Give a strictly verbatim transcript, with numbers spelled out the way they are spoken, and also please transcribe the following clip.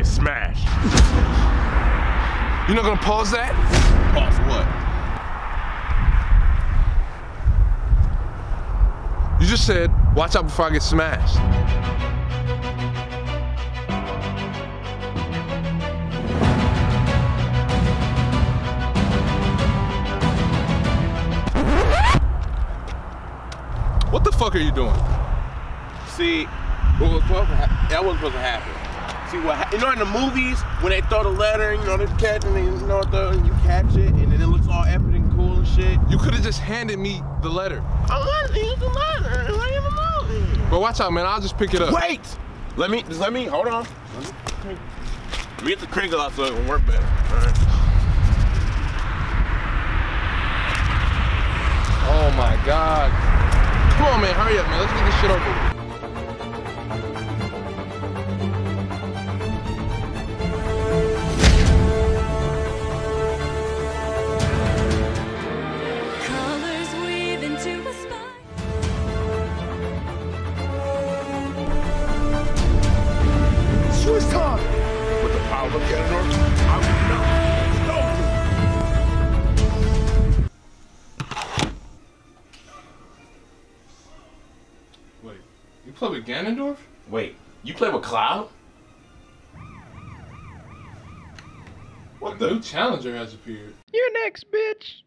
get smashed. You're not gonna pause that? Pause what? You just said, watch out before I get smashed. What the fuck are you doing? See, what was supposed to happen, that was supposed to happen. See what, you know, in the movies when they throw the letter, you know, they catch and they, you know, throw, and you catch it, and then it looks all epic and cool and shit. You could have just handed me the letter. I wanted to use the letter. It wasn't even a movie. But watch out, man. I'll just pick it up. Wait. Let me. Just let me. Hold on. Let me, let me get the crinkle out so it can work better. All right. Oh my God. Come on, man. Hurry up, man. Let's get this shit over with. Look at Ganondorf, I will not stop. Wait, you play with Ganondorf? Wait, you play with Cloud? What the? A new challenger has appeared. You're next, bitch.